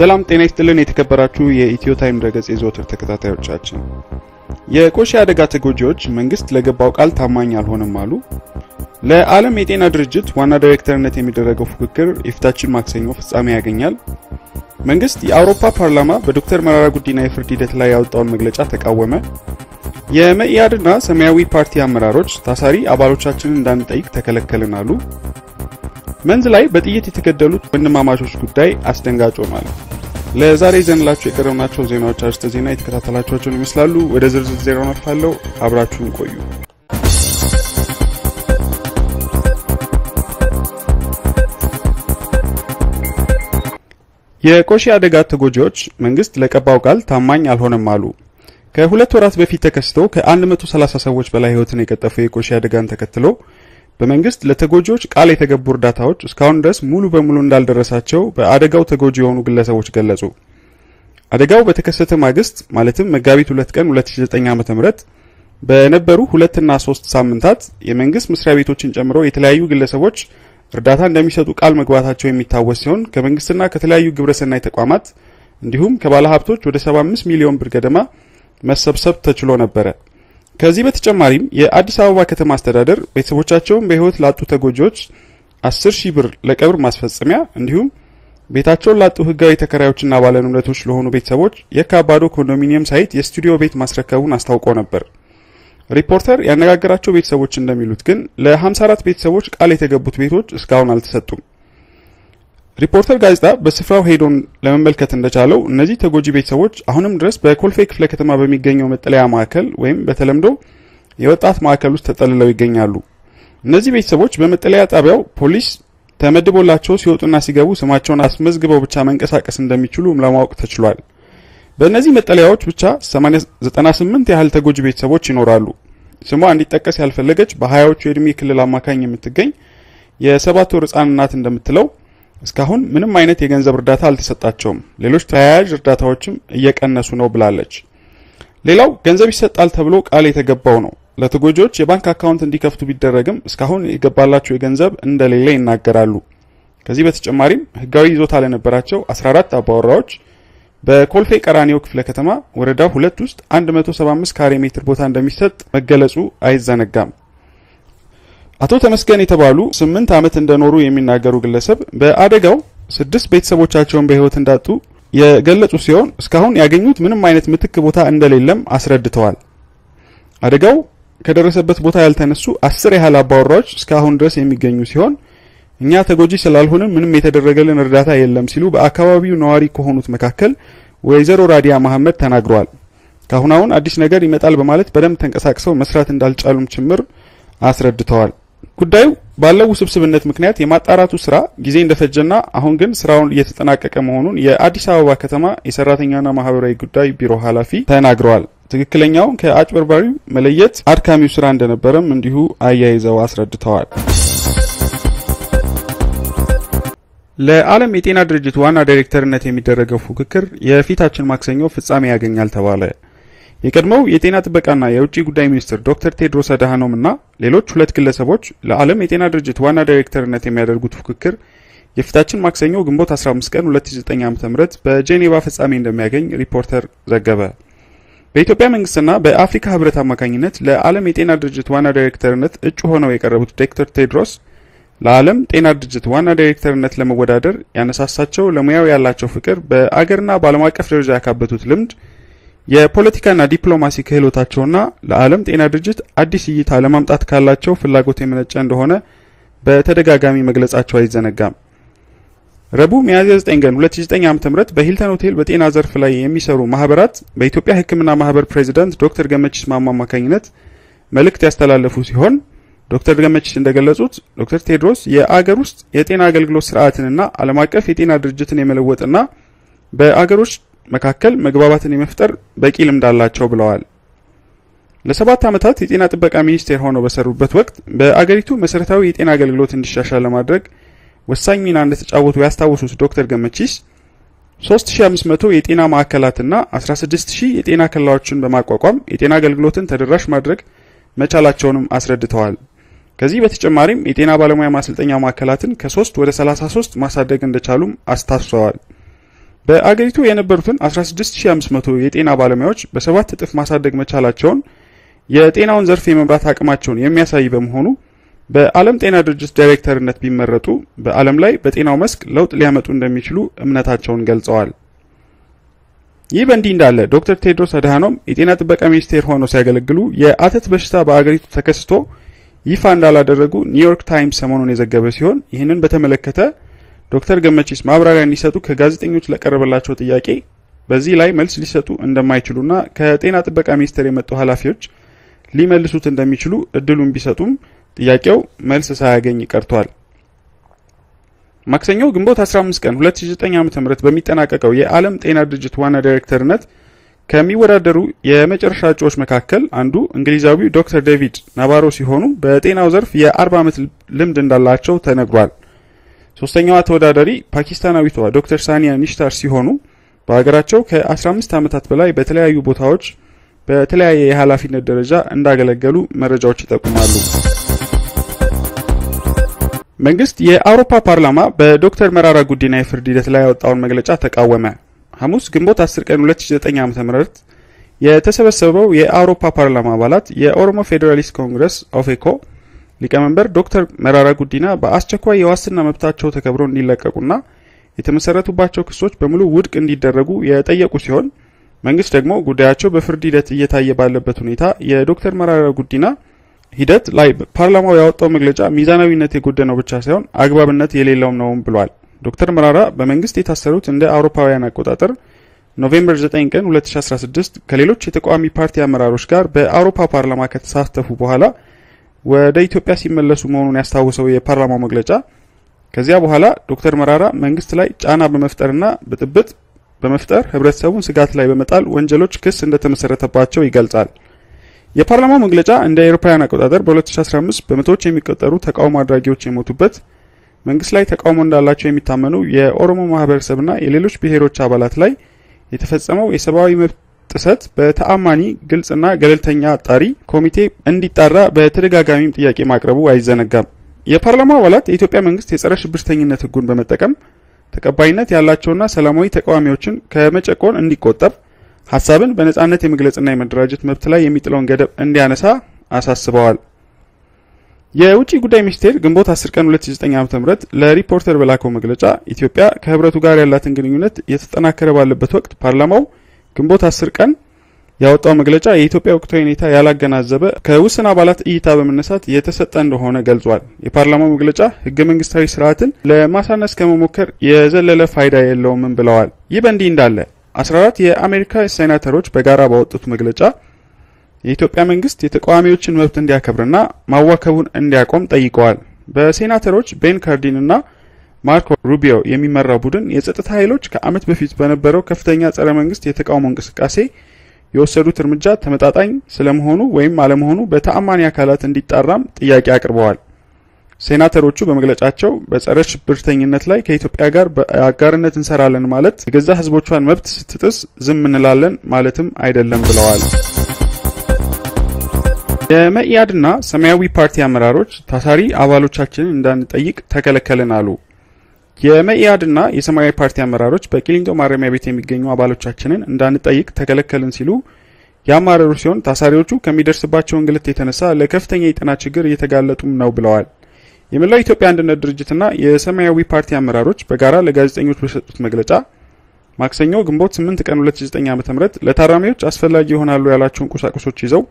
ሰላም ጤና ይስጥልን የተከበራችሁ የኢትዮ ታይም ድረገጽ የዘወትር ተከታታዮቻችን የኮሺ አደጋ ተጎጂዎች መንግስት ለገባው ቃል ታማኝ አልሆነም አሉ ለዓለም የጤና ድርጅት ዋና ዳይሬክተርነት የሚደረገው ፉክክር ኢፍታችን ማክሰኞ ፍጻሜ ያገኛል መንግስት የአውሮፓ ፓርላማ በዶክተር መራራ ጉዲና የፍርድ ሂደት ላይ ያወጣውን መግለጫ ተቃወመ የመኢአድና ሰማያዊ ፓርቲ አመራሮች ታሳሪ አባሎቻችንን እንዳንጠይቅ ተከለከልን አሉ መንዝ ላይ በጥይት የተገደሉት ወንድማማቾች ጉዳይ አስደንጋጭ ሆኗል ለዛሬ ዘንላችሁ የቀረብናቸው ዜናዎች አስተዚህ ዜና የተከታተላችሁን ይመስላሉ ወደ ዝርዝር ዜናው አልፋለሁ አብራችሁን ቆዩ የኮሺ አደጋ ተጎጂዎች መንግስት ለቀባው ቃል ታማኝ አልሆነም አሉ ከሁለት ወራት በፊት ተከስተው ከ130 ሰዎች በላይ ህይወትን የቀጠፈው የኮሺ አደጋን ተከትሎ በመንግስት ለተጎጂዎች ቃል የተገቡ እርዳታዎች እስካሁን ድረስ ሙሉ በሙሉ እንዳልደረሳቸው በአደጋው ተጎጂ የሆኑ ግለሰቦች ገለጹ። አደጋው በተከሰተ ማግስት ማለትም መጋቢት 2 ቀን 2009 ዓ.ም በነበሩ 2 እና 3 ሳምንታት የመንግስት መስሪያ ቤቶችን ጨምሮ የተለያዩ ግለሰቦች እርዳታ እንደሚሰጡ ቃል መግባታቸው የሚታወስ ሲሆን ከመንግስትና ከተለያዩ ግብረሰናይ ተቋማት እንዲሁም ከባለሀብቶች ወደ 75 ሚሊዮን ብር ገደማ መሰብሰብ ተችሎ ነበር። ከዚህ በተጨማሪም የአዲስ አበባ ከተማ አስተዳደር ቤተሰቦቻቸውን በህይወት ላጡ ተጎጂዎች 10000 ብር ለቀብር ማስፈጸሚያ እንዲሁም ቤታቸውን ላጡ ህጋዊ ተከራዮችና ባለንብረቶች ለሆኑ ቤተሰቦች የካባዶ ኮንዶሚኒየም ሳይት የስቱዲዮ ቤት ማስረከቡን አስታውቆ ነበር። ሪፖርተር ያነጋገራቸው ቤተሰቦች እንደሚሉት ግን ለ54 ቤተሰቦች ቃል የተገቡት ቤቶች እስካሁን አልተሰጡም። ሪፖርተር ጋዜጣ በስፍራው ሄዶን ለመመልከት እንደቻለው እነዚህ ተጎጂ ቤተሰቦች አሁንም ድረስ በኮልፌ ክፍለ ከተማ በሚገኘው መጠለያ ማዕከል ወይም በተለምዶ የወጣት ማዕከል ውስጥ ተጠልለው ይገኛሉ። እነዚህ ቤተሰቦች በመጠለያ ጣቢያው ፖሊስ ተመድቦላቸው ሲወጡና ሲገቡ ስማቸውን አስመዝግበው ብቻ መንቀሳቀስ እንደሚችሉ ለማወቅ ተችሏል። በእነዚህ መጠለያዎች ብቻ 98 ያህል ተጎጂ ቤተሰቦች ይኖራሉ። ስሟ እንዲጠቀስ ያልፈለገች በ20ዎቹ የእድሜ ክልል አማካኝ የምትገኝ የ7 ወር ህጻን እናት እንደምትለው እስካሁን ምንም አይነት የገንዘብ እርዳታ አልተሰጣቸውም ሌሎች ተያያዥ እርዳታዎችም እየቀነሱ ነው ብላለች። ሌላው ገንዘብ ይሰጣል ተብሎ ቃል የተገባው ነው ለተጎጂዎች የባንክ አካውንት እንዲከፍቱ ቢደረግም እስካሁን የገባላቸው የገንዘብ እንደሌለ ይናገራሉ። ከዚህ በተጨማሪም ህጋዊ ይዞታ ለነበራቸው 14 አባወራዎች በኮልፌ ቀራኒዮ ክፍለ ከተማ ወረዳ 2 ውስጥ 175 ካሬ ሜትር ቦታ እንደሚሰጥ መገለጹ አይዘነጋም። አቶ ተመስገን የተባሉ 8 አመት እንደኖሩ የሚናገሩ ግለሰብ በአደጋው 6 ቤተሰቦቻቸውን በህይወት እንዳጡ የገለጹ ሲሆን እስካሁን ያገኙት ምንም አይነት ምትክ ቦታ እንደሌለም አስረድተዋል። አደጋው ከደረሰበት ቦታ ያልተነሱ 10 ያህል አባወራዎች እስካሁን ድረስ የሚገኙ ሲሆን እኛ ተጎጂ ስላልሆነ ምንም የተደረገልን እርዳታ የለም ሲሉ በአካባቢው ነዋሪ ከሆኑት መካከል ወይዘሮ ራዲያ መሐመድ ተናግሯል። ካሁናውን አዲስ ነገር ይመጣል በማለት በደም ተንቀሳቅሰው መስራት እንዳልቻሉም ጭምር አስረድተዋል። ጉዳዩ ባለው ውስብስብነት ምክንያት የማጣራቱ ስራ ጊዜ እንደፈጀና አሁን ግን ስራውን እየተጠናቀቀ መሆኑን የአዲስ አበባ ከተማ የሰራተኛና ማህበራዊ ጉዳይ ቢሮ ኃላፊ ተናግሯል። ትክክለኛውን ከአጭበርባሪው መለየት አድካሚው ስራ እንደነበረም እንዲሁ አያይዘው አስረድተዋል። ለዓለም የጤና ድርጅት ዋና ዳይሬክተርነት የሚደረገው ፉክክር የፊታችን ማክሰኞ ፍጻሜ ያገኛል ተባለ። የቀድሞው የጤና ጥበቃና የውጪ ጉዳይ ሚኒስትር ዶክተር ቴድሮስ አድሃኖምና ሌሎች 2 ግለሰቦች ለዓለም የጤና ድርጅት ዋና ዳይሬክተርነት የሚያደርጉት ፉክክር የፊታችን ማክሰኞ ግንቦት 15 ቀን 2009 ዓ.ም በጄኔቫ ፍጻሜ እንደሚያገኝ ሪፖርተር ዘገበ። በኢትዮጵያ መንግስትና በአፍሪካ ህብረት አማካኝነት ለዓለም የጤና ድርጅት ዋና ዳይሬክተርነት እጩ ሆነው የቀረቡት ዶክተር ቴድሮስ ለዓለም ጤና ድርጅት ዋና ዳይሬክተርነት ለመወዳደር ያነሳሳቸው ለሙያው ያላቸው ፍቅር በአገርና በዓለም አቀፍ ደረጃ ያካበቱት ልምድ የፖለቲካና ዲፕሎማሲ ክህሎታቸውና ለዓለም ጤና ድርጅት አዲስ እይታ ለማምጣት ካላቸው ፍላጎት የመነጨ እንደሆነ በተደጋጋሚ መግለጻቸው አይዘነጋም። ረቡዕ ሚያዝያ 9 ቀን 2009 ዓ.ም በሂልተን ሆቴል በጤና ዘርፍ ላይ የሚሰሩ ማህበራት በኢትዮጵያ ህክምና ማህበር ፕሬዝዳንት ዶክተር ገመችስ ማማ አማካኝነት መልእክት ያስተላለፉ ሲሆን ዶክተር ገመችስ እንደገለጹት ዶክተር ቴድሮስ የአገር ውስጥ የጤና አገልግሎት ስርዓትንና ዓለም አቀፍ የጤና ድርጅትን የመለወጥና በአገሮች መካከል መግባባትን የመፍጠር በቂ ልምድ አላቸው ብለዋል። ለ7 አመታት የጤና ጥበቃ ሚኒስቴር ሆነው በሰሩበት ወቅት በአገሪቱ መሰረታዊ የጤና አገልግሎት እንዲሻሻል ለማድረግ ወሳኝ ሚና እንደተጫወቱ ያስታወሱት ዶክተር ገመችስ 3500 የጤና ማዕከላትና 16000 የጤና ክልሎችን በማቋቋም የጤና አገልግሎትን ተደራሽ ማድረግ መቻላቸውንም አስረድተዋል። ከዚህ በተጨማሪም የጤና ባለሙያ ማሰልጠኛ ማዕከላትን ከ3 ወደ 33 ማሳደግ እንደቻሉም አስታውሰዋል። በአገሪቱ የነበሩትን 16500 የጤና ባለሙያዎች በሰባት እጥፍ ማሳደግ መቻላቸውን የጤናውን ዘርፍ የመምራት አቅማቸውን የሚያሳይ በመሆኑ በዓለም ጤና ድርጅት ዳይሬክተርነት ቢመረጡ በዓለም ላይ በጤናው መስክ ለውጥ ሊያመጡ እንደሚችሉ እምነታቸውን ገልጸዋል። ይህ በእንዲህ እንዳለ ዶክተር ቴድሮስ አድሃኖም የጤና ጥበቃ ሚኒስቴር ሆነው ሲያገለግሉ የአተት በሽታ በአገሪቱ ተከስቶ ይፋ እንዳላደረጉ ኒውዮርክ ታይምስ ሰሞኑን የዘገበ ሲሆን ይህንን በተመለከተ ዶክተር ገመቺስ ማብራሪያ እንዲሰጡ ከጋዜጠኞች ለቀረበላቸው ጥያቄ በዚህ ላይ መልስ ሊሰጡ እንደማይችሉና ከጤና ጥበቃ ሚኒስቴር የመጡ ኃላፊዎች ሊመልሱት እንደሚችሉ እድሉን ቢሰጡም ጥያቄው መልስ ሳያገኝ ቀርቷል። ማክሰኞ ግንቦት 15 ቀን 2009 ዓ.ም በሚጠናቀቀው የዓለም ጤና ድርጅት ዋና ዳይሬክተርነት ከሚወዳደሩ የመጨረሻ እጩዎች መካከል አንዱ እንግሊዛዊው ዶክተር ዴቪድ ናባሮ ሲሆኑ በጤናው ዘርፍ የ40 ዓመት ልምድ እንዳላቸው ተነግሯል። ሶስተኛዋ ተወዳዳሪ ፓኪስታናዊቷ ዶክተር ሳኒያ ኒሽታር ሲሆኑ በአገራቸው ከ15 ዓመታት በላይ በተለያዩ ቦታዎች በተለያየ የኃላፊነት ደረጃ እንዳገለገሉ መረጃዎች ይጠቁማሉ። መንግስት የአውሮፓ ፓርላማ በዶክተር መራራ ጉዲና የፍርድ ሂደት ላይ ያወጣውን መግለጫ ተቃወመ። ሐሙስ ግንቦት 10 ቀን 2009 ዓ.ም የተሰበሰበው የአውሮፓ ፓርላማ አባላት የኦሮሞ ፌዴራሊስት ኮንግረስ ኦፌኮ ሊቀመንበር ዶክተር መራራ ጉዲና በአስቸኳይ የዋስና መብታቸው ተከብሮ እንዲለቀቁና የተመሰረቱባቸው ክሶች በሙሉ ውድቅ እንዲደረጉ የጠየቁ ሲሆን መንግስት ደግሞ ጉዳያቸው በፍርድ ሂደት እየታየ ባለበት ሁኔታ የዶክተር መራራ ጉዲና ሂደት ላይ ፓርላማው ያወጣው መግለጫ ሚዛናዊነት የጎደለው ብቻ ሳይሆን አግባብነት የሌለው ነው ብሏል። ዶክተር መራራ በመንግስት የታሰሩት እንደ አውሮፓውያን አቆጣጠር ኖቬምበር 9 ቀን 2016 ከሌሎች የተቃዋሚ ፓርቲ አመራሮች ጋር በአውሮፓ ፓርላማ ከተሳተፉ በኋላ ወደ ኢትዮጵያ ሲመለሱ መሆኑን ያስታወሰው የፓርላማው መግለጫ ከዚያ በኋላ ዶክተር መራራ መንግስት ላይ ጫና በመፍጠርና ብጥብጥ በመፍጠር ህብረተሰቡን ስጋት ላይ በመጣል ወንጀሎች ክስ እንደተመሰረተባቸው ይገልጻል። የፓርላማው መግለጫ እንደ አውሮፓውያን አቆጣጠር በ2015 በመቶዎች የሚቆጠሩ ተቃውሞ አድራጊዎች የሞቱበት መንግስት ላይ ተቃውሞ እንዳላቸው የሚታመኑ የኦሮሞ ማህበረሰብና የሌሎች ብሔሮች አባላት ላይ የተፈጸመው የሰብአዊ መብት ጥሰት በተአማኒ ግልጽና ገለልተኛ አጣሪ ኮሚቴ እንዲጣራ በተደጋጋሚም ጥያቄ ማቅረቡ አይዘነጋም። የፓርላማው አባላት የኢትዮጵያ መንግስት የጸረ ሽብርተኝነት ህጉን በመጠቀም ተቀባይነት ያላቸውና ሰላማዊ ተቃዋሚዎችን ከመጨቆን እንዲቆጠብ፣ ሐሳብን በነጻነት የመግለጽና የመደራጀት መብት ላይ የሚጥለውን ገደብ እንዲያነሳ አሳስበዋል። የውጭ ጉዳይ ሚኒስቴር ግንቦት 10 ቀን 2009 ዓ.ም ለሪፖርተር በላከው መግለጫ ኢትዮጵያ ከህብረቱ ጋር ያላትን ግንኙነት እየተጠናከረ ባለበት ወቅት ፓርላማው ግንቦት 10 ቀን ያወጣው መግለጫ የኢትዮጵያ ወቅታዊ ሁኔታ ያላገናዘበ ከውስን አባላት እይታ በመነሳት የተሰጠ እንደሆነ ገልጿል። የፓርላማው መግለጫ ህገ መንግስታዊ ስርዓትን ለማሳነስ ከመሞከር የዘለለ ፋይዳ የለውም ብለዋል። ይህ በእንዲህ እንዳለ 14 የአሜሪካ ሴናተሮች በጋራ ባወጡት መግለጫ የኢትዮጵያ መንግስት የተቃዋሚዎችን መብት እንዲያከብርና ማዋከቡን እንዲያቆም ጠይቀዋል። በሴናተሮች ቤን ካርዲንና ማርኮ ሩቢዮ የሚመራው ቡድን የጸጥታ ኃይሎች ከዓመት በፊት በነበረው ከፍተኛ ጸረ መንግስት የተቃውሞ እንቅስቃሴ የወሰዱት እርምጃ ተመጣጣኝ ስለመሆኑ ወይም አለመሆኑ በተአማኒ አካላት እንዲጣራም ጥያቄ አቅርበዋል። ሴናተሮቹ በመግለጫቸው በጸረ ሽብርተኝነት ላይ ከኢትዮጵያ ጋር በአጋርነት እንሰራለን ማለት የገዛ ህዝቦቿን መብት ስትጥስ ዝም እንላለን ማለትም አይደለም ብለዋል። የመኢአድና ሰማያዊ ፓርቲ አመራሮች ታሳሪ አባሎቻችንን እንዳንጠይቅ ተከለከልን አሉ። የመኢአድና የሰማያዊ ፓርቲ አመራሮች በቂሊንጦ ማረሚያ ቤት የሚገኙ አባሎቻችንን እንዳንጠይቅ ተከለከልን ሲሉ ያማረሩ ሲሆን ታሳሪዎቹ ከሚደርስባቸው እንግልት የተነሳ ለከፍተኛ የጤና ችግር እየተጋለጡም ነው ብለዋል። የመላው ኢትዮጵያ አንድነት ድርጅትና የሰማያዊ ፓርቲ አመራሮች በጋራ ለጋዜጠኞች በሰጡት መግለጫ ማክሰኞ ግንቦት 8 ቀን 2009 ዓ.ም ለታራሚዎች አስፈላጊ ይሆናሉ ያላቸውን ቁሳቁሶች ይዘው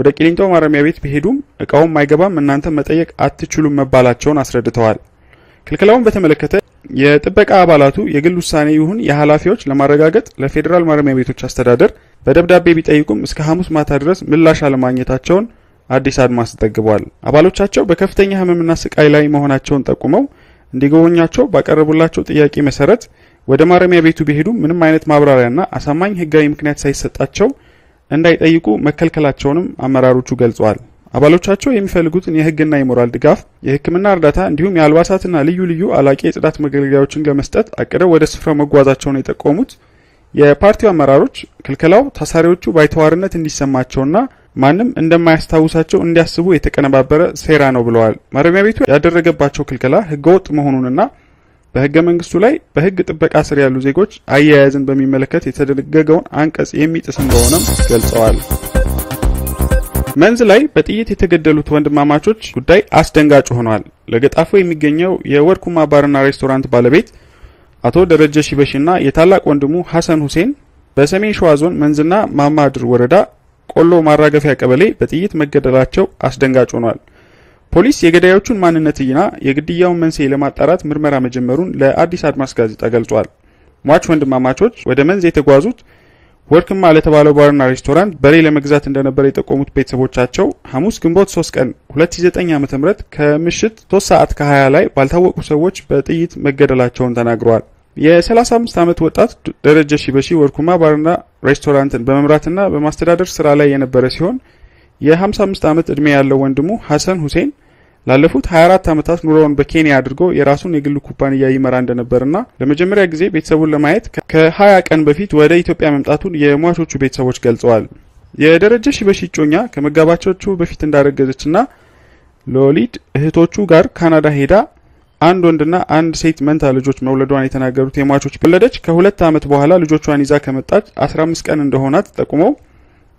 ወደ ቂሊንጦ ማረሚያ ቤት ቢሄዱም እቃውም አይገባም እናንተ መጠየቅ አትችሉም መባላቸውን አስረድተዋል። ክልከላውን በተመለከተ የጥበቃ አባላቱ የግል ውሳኔ ይሁን የኃላፊዎች ለማረጋገጥ ለፌዴራል ማረሚያ ቤቶች አስተዳደር በደብዳቤ ቢጠይቁም እስከ ሐሙስ ማታ ድረስ ምላሽ አለማግኘታቸውን አዲስ አድማስ ዘግቧል። አባሎቻቸው በከፍተኛ ህመምና ስቃይ ላይ መሆናቸውን ጠቁመው እንዲጎበኛቸው ባቀረቡላቸው ጥያቄ መሰረት ወደ ማረሚያ ቤቱ ቢሄዱ ምንም አይነት ማብራሪያና አሳማኝ ህጋዊ ምክንያት ሳይሰጣቸው እንዳይጠይቁ መከልከላቸውንም አመራሮቹ ገልጸዋል። አባሎቻቸው የሚፈልጉትን የህግና የሞራል ድጋፍ፣ የህክምና እርዳታ እንዲሁም የአልባሳትና ልዩ ልዩ አላቂ የጽዳት መገልገያዎችን ለመስጠት አቅደው ወደ ስፍራው መጓዛቸውን የጠቆሙት የፓርቲው አመራሮች ክልከላው ታሳሪዎቹ ባይተዋርነት እንዲሰማቸውና ማንም እንደማያስታውሳቸው እንዲያስቡ የተቀነባበረ ሴራ ነው ብለዋል። ማረሚያ ቤቱ ያደረገባቸው ክልከላ ህገወጥ መሆኑንና በህገ መንግስቱ ላይ በህግ ጥበቃ ስር ያሉ ዜጎች አያያዝን በሚመለከት የተደነገገውን አንቀጽ የሚጥስ እንደሆነ ገልጸዋል። መንዝ ላይ በጥይት የተገደሉት ወንድማማቾች ጉዳይ አስደንጋጭ ሆኗል። ለገጣፎ የሚገኘው የወርቁማ ባርና ሬስቶራንት ባለቤት አቶ ደረጀ ሽበሽና የታላቅ ወንድሙ ሐሰን ሁሴን በሰሜን ሸዋ ዞን መንዝና ማማድር ወረዳ ቆሎ ማራገፊያ ቀበሌ በጥይት መገደላቸው አስደንጋጭ ሆኗል። ፖሊስ የገዳዮቹን ማንነትና የግድያውን መንስኤ ለማጣራት ምርመራ መጀመሩን ለአዲስ አድማስ ጋዜጣ ገልጿል። ሟች ወንድማማቾች ወደ መንዝ የተጓዙት ወርክማ ለተባለው ባርና ሬስቶራንት በሬ ለመግዛት እንደነበረ የተቆሙት ቤተሰቦቻቸው ሐሙስ ግንቦት 3 ቀን 2009 ዓ.ም ከምሽት 3 ሰዓት ከ20 ላይ ባልታወቁ ሰዎች በጥይት መገደላቸውን ተናግረዋል። የ35 ዓመት ወጣት ደረጀ ሽበሺ ወርክማ ባርና ሬስቶራንትን በመምራትና በማስተዳደር ስራ ላይ የነበረ ሲሆን የ55 ዓመት እድሜ ያለው ወንድሙ ሐሰን ሁሴን ላለፉት 24 ዓመታት ኑሮውን በኬንያ አድርጎ የራሱን የግል ኩባንያ ይመራ እንደነበርና ለመጀመሪያ ጊዜ ቤተሰቡን ለማየት ከ20 ቀን በፊት ወደ ኢትዮጵያ መምጣቱን የሟቾቹ ቤተሰቦች ገልጸዋል። የደረጀ ሽበሺ ጮኛ ከመጋባቾቹ በፊት እንዳረገዘችና ሎሊድ እህቶቹ ጋር ካናዳ ሄዳ አንድ ወንድና አንድ ሴት መንታ ልጆች መውለዷን የተናገሩት የሟቾቹ ወለደች ከ2 ዓመት በኋላ ልጆቿን ይዛ ከመጣች 15 ቀን እንደሆናት ጠቁመው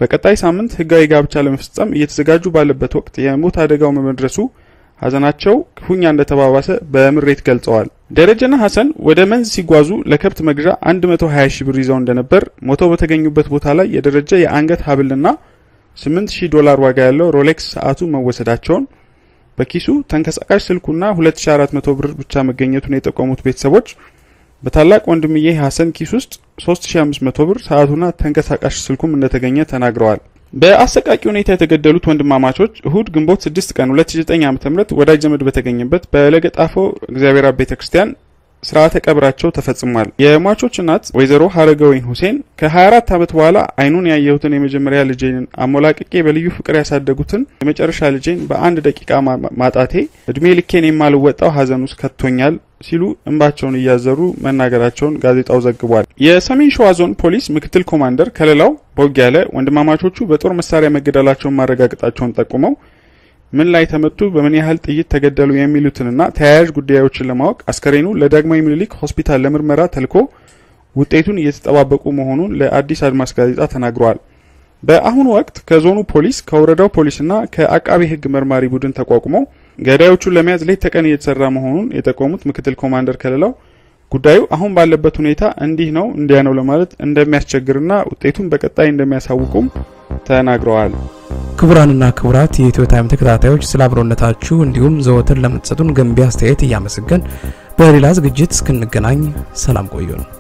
በቀጣይ ሳምንት ህጋዊ ጋብቻ ለመፈጸም እየተዘጋጁ ባለበት ወቅት የሞት አደጋው መመድረሱ ሐዘናቸው ክፉኛ እንደተባባሰ በመምሬት ገልጸዋል። ደረጀና ሐሰን ወደ መንዝ ሲጓዙ ለከብት መግዣ 120 ሺህ ብር ይዘው እንደነበር ሞተው በተገኙበት ቦታ ላይ የደረጀ የአንገት ሐብልና $8,000 ዋጋ ያለው ሮሌክስ ሰዓቱ መወሰዳቸውን በኪሱ ተንከሳቃሽ ስልኩና 2400 ብር ብቻ መገኘቱን የጠቆሙት ቤተሰቦች በታላቅ ወንድምዬ ሐሰን ኪስ ውስጥ 3500 ብር ሰዓቱና ተንከሳቃሽ ስልኩም እንደተገኘ ተናግረዋል። በአሰቃቂ ሁኔታ የተገደሉት ወንድማማቾች እሁድ ግንቦት 6 ቀን 2009 ዓ.ም ወዳጅ ዘመድ በተገኘበት በለገጣፎ እግዚአብሔር አብ ቤተክርስቲያን ስርዓተ ቀብራቸው ተፈጽሟል። የሟቾች እናት ወይዘሮ ሐረገወይን ሁሴን ከ24 ዓመት በኋላ አይኑን ያየሁትን የመጀመሪያ ልጄን አሞላቅቄ በልዩ ፍቅር ያሳደጉትን የመጨረሻ ልጄን በአንድ ደቂቃ ማጣቴ እድሜ ልኬን የማልወጣው ሐዘን ውስጥ ከቶኛል ሲሉ እንባቸውን እያዘሩ መናገራቸውን ጋዜጣው ዘግቧል። የሰሜን ሸዋ ዞን ፖሊስ ምክትል ኮማንደር ከለላው ቦጋለ ወንድማማቾቹ በጦር መሳሪያ መገደላቸውን ማረጋገጣቸውን ጠቁመው ምን ላይ ተመቱ፣ በምን ያህል ጥይት ተገደሉ የሚሉትንና ተያያዥ ጉዳዮችን ለማወቅ አስከሬኑ ለዳግማዊ ምኒልክ ሆስፒታል ለምርመራ ተልኮ ውጤቱን እየተጠባበቁ መሆኑን ለአዲስ አድማስ ጋዜጣ ተናግሯል። በአሁኑ ወቅት ከዞኑ ፖሊስ ከወረዳው ፖሊስና ከአቃቤ ሕግ መርማሪ ቡድን ተቋቁሞ ገዳዮቹን ለመያዝ ሌት ተቀን እየተሰራ መሆኑን የጠቆሙት ምክትል ኮማንደር ከለላው ጉዳዩ አሁን ባለበት ሁኔታ እንዲህ ነው እንዲያ ነው ለማለት እንደሚያስቸግርና ውጤቱን በቀጣይ እንደሚያሳውቁም ተናግረዋል። ክቡራንና ክቡራት የኢትዮ ታይም ተከታታዮች ስለ አብሮነታችሁ እንዲሁም ዘወትር ለምትሰጡን ገንቢ አስተያየት እያመሰገን በሌላ ዝግጅት እስክንገናኝ ሰላም ቆዩን።